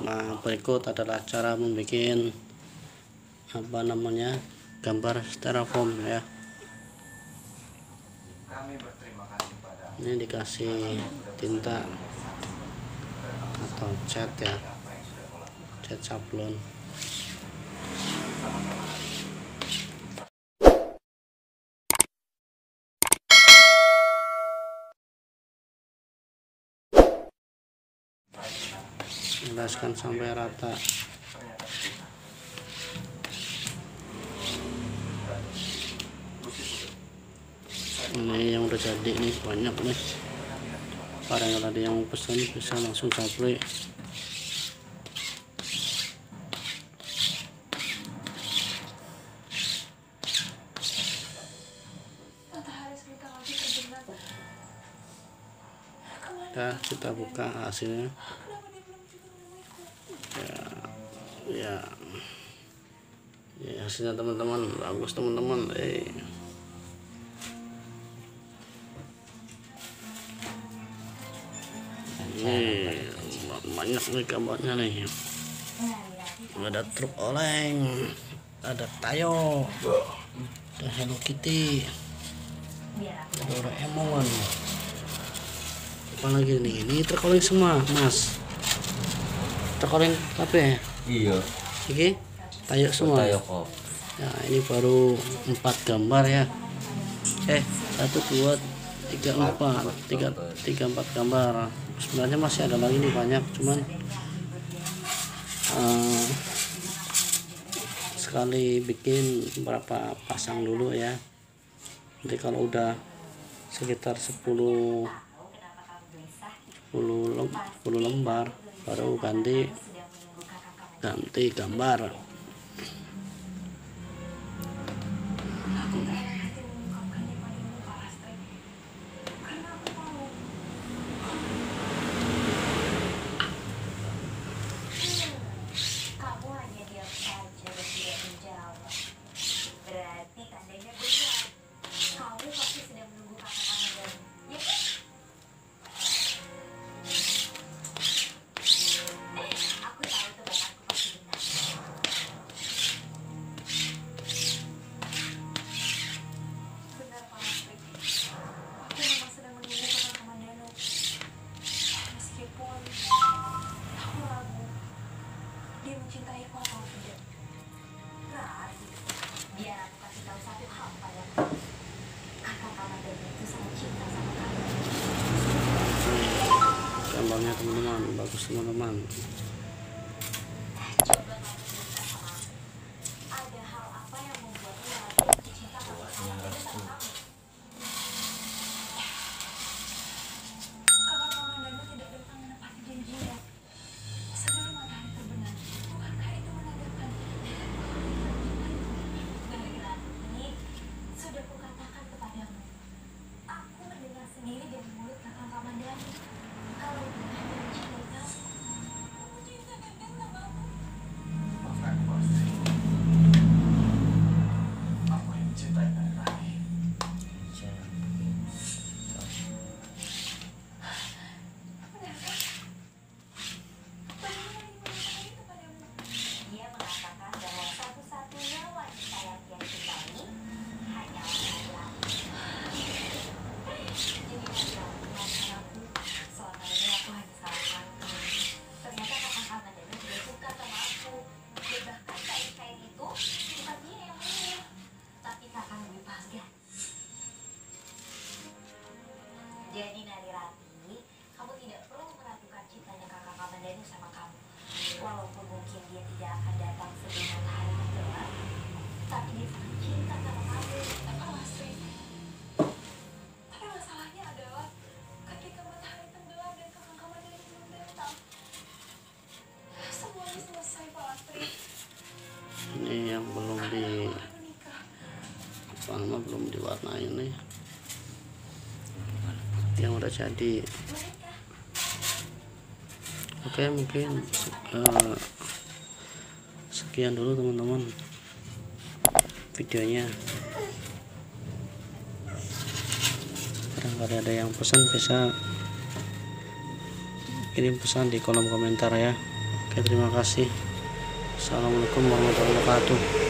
Nah, berikut adalah cara membuat gambar styrofoam ya. Ini dikasih tinta atau cat ya, cat sablon. Oleskan sampai rata. Ini yang udah jadi nih, banyak nih. Para yang tadi yang pesan bisa langsung supply. Nah, kita buka hasilnya. Ya hasilnya teman-teman, bagus teman-teman. Banyak nih gambarnya nih. Ada truk oleng, ada Tayo, ada Hello Kitty, ada Doraemon. Apalagi nih, ini truk oleng semua, Mas. Truk oleng apa ya? Iya. Oke, Tayo semua. Tayo kok. Ya, ini baru 4 gambar ya. 1, 2, 3, 4 gambar. Sebenarnya masih ada lagi nih banyak, cuman sekali bikin berapa pasang dulu ya. Nanti kalau udah sekitar 10 lembar baru ganti gambar. Gambarnya teman-teman, bagus teman-teman. Jadi Nari Rati, kamu tidak perlu meragukan cintanya kakak Kamandanu sama kamu. Walaupun mungkin dia tidak akan datang sebelum matahari tenggelam, tapi dia sangat cinta sama kamu. Tapi masalahnya adalah ketika matahari tenggelam dan kakak Kamandanu belum datang, semuanya selesai, Pak Lastri. Ini yang belum diwarnai nih. Yang udah jadi. Oke, mungkin sekian dulu teman-teman videonya. Barangkali ada yang pesan bisa kirim pesan di kolom komentar ya. Oke, terima kasih. Assalamualaikum warahmatullahi wabarakatuh.